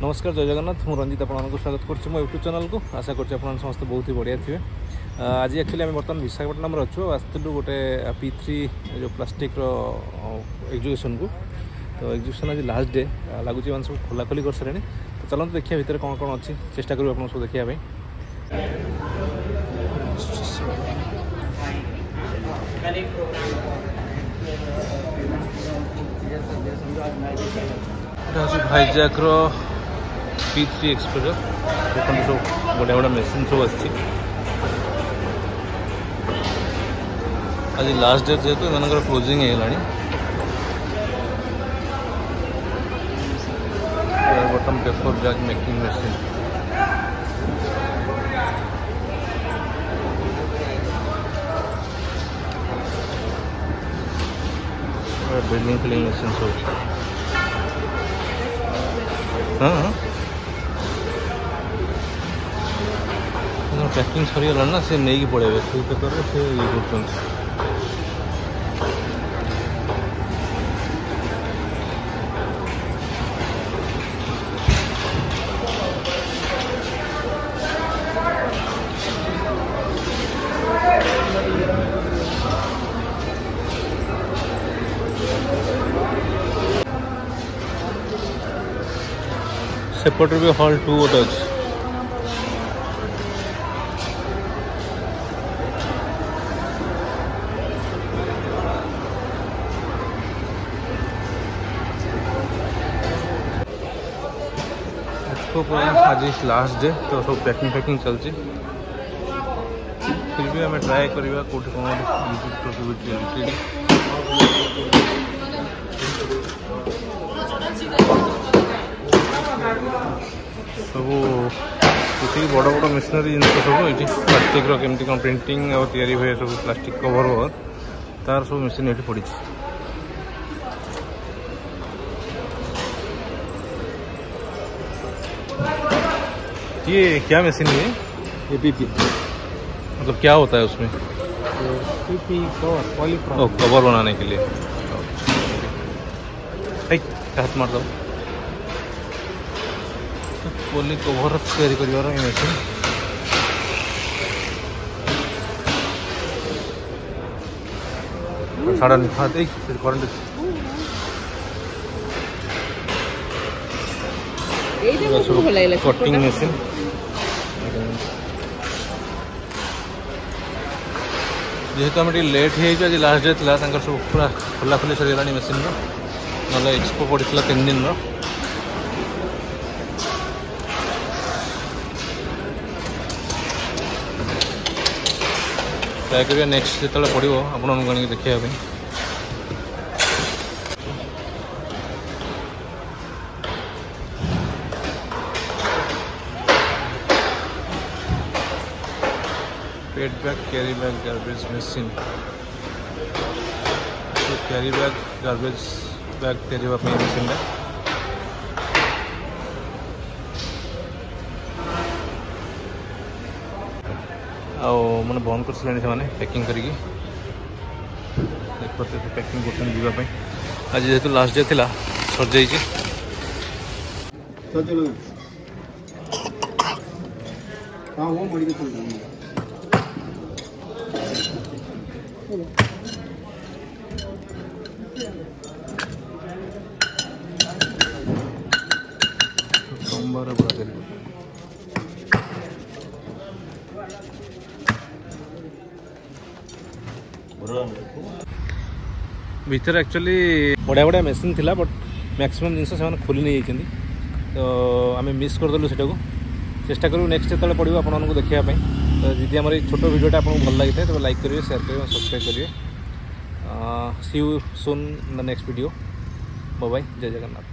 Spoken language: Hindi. नमस्कार जय जगन्नाथ मुझ रंजित आपंक स्वागत करुच्ची मो यूट्यूब चैनल को आशा कर समस्त बहुत ही बढ़िया थे। आज एक्चुअली आम बर्तमान विशाखापट्टनम अच्छु आसलु गोटे P3 जो प्लास्टिक एग्जिबिशन को तो एग्जिबिशन आज लास्ट डे लगुच सब खोलाखोली कर सारे तो चलते देखा भितर कौन कौन अच्छी चेष्टा करूँ आप सब देखा भाईजाक P3 Expo देखते सब बढ़िया बढ़िया मेसीन सब आज लास्ट डे जेहतु इन closing button paper Jack making machine building filling machine सब हाँ पैकिंग सरीगला ना से नहीं पड़े से पेपर से ये कर सेपटर भी हॉल टू गोटे अच्छे आज लास्ट डे तो सब पैकिंग फैकिंग चलती फिर भी आम ट्राए करवा कौट कौन सब ये बड़ बड़ मेसनारी जिन सब ये प्लास्टिक केमती कौन प्रिंटिंग आए सब प्लास्टिक कवर ओवर तार सब मेसीन ये पड़ी ये क्या मशीन है ये पीपी मतलब क्या होता है उसमें पीपी कवर बनाने के लिए हाथ मार दो पोली कवर तैयारी कर मशीन साड़ा निफात एक करंट कटिंग मशीन जेहेतु आम लेट हो लास्ट डे था सब पूरा खोलाखोली सरीगला मशीन ना एक्सपो पड़ा 3 दिन ट्राए करिए नेक्स्ट जो पड़ो आप देखा पेट bag carry bag garbage machine तो कैरी बैग गार्बेज बैग तैयारी मशीन है मैंने बंद कर सारे पैकिंग करके पैकिंग करवाई आज जेहतु लास्ट डे था सर जाइए सोमवार भीतर एक्चुअली बढ़िया बढ़िया मेसीन थिला बट मैक्सिमम जिन खोली नहीं जाती तो आम मिस करदेलु सेटा को चेष्टा करूँ नेक्स्ट जो पड़ो आपको देखापी तो जी आम छोट भिडियोटा आपको भल लगी तो लाइक करेंगे शेयर करेंगे सब्सक्राइब करेंगे see you soon in the next video bye bye जय जगन्नाथ।